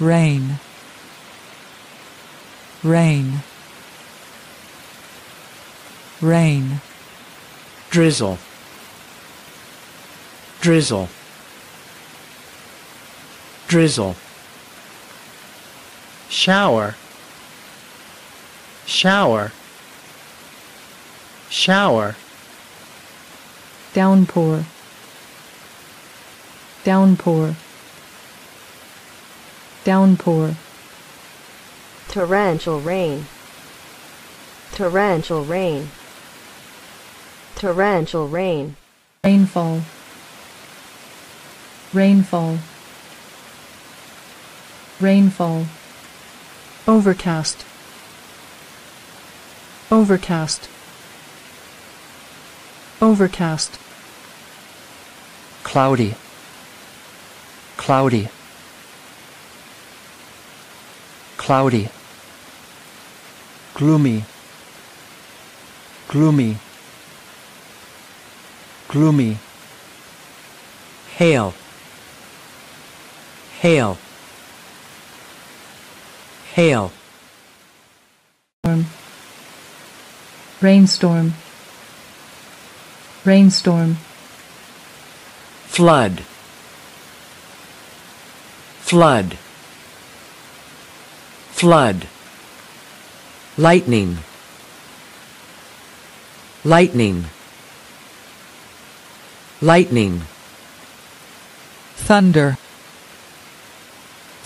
rain, rain, rain. Drizzle, drizzle, drizzle. Shower, shower, shower. Downpour, downpour, downpour. Torrential rain, torrential rain, torrential rain. Rainfall, rainfall, rainfall. Overcast, overcast, overcast. Cloudy, cloudy, cloudy. Gloomy, gloomy, gloomy. Hail, hail, hail. Storm, rainstorm, rainstorm. Flood, flood, flood. Lightning, lightning, lightning. Thunder,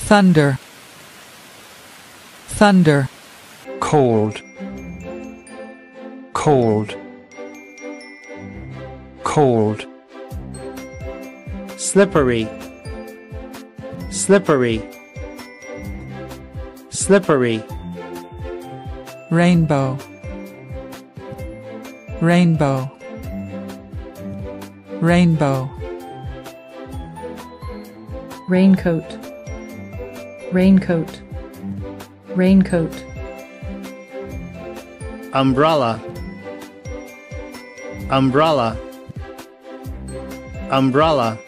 thunder, thunder. Cold, cold, cold. Slippery, slippery, slippery. Rainbow, rainbow, rainbow. Raincoat, raincoat, raincoat. Umbrella, umbrella, umbrella.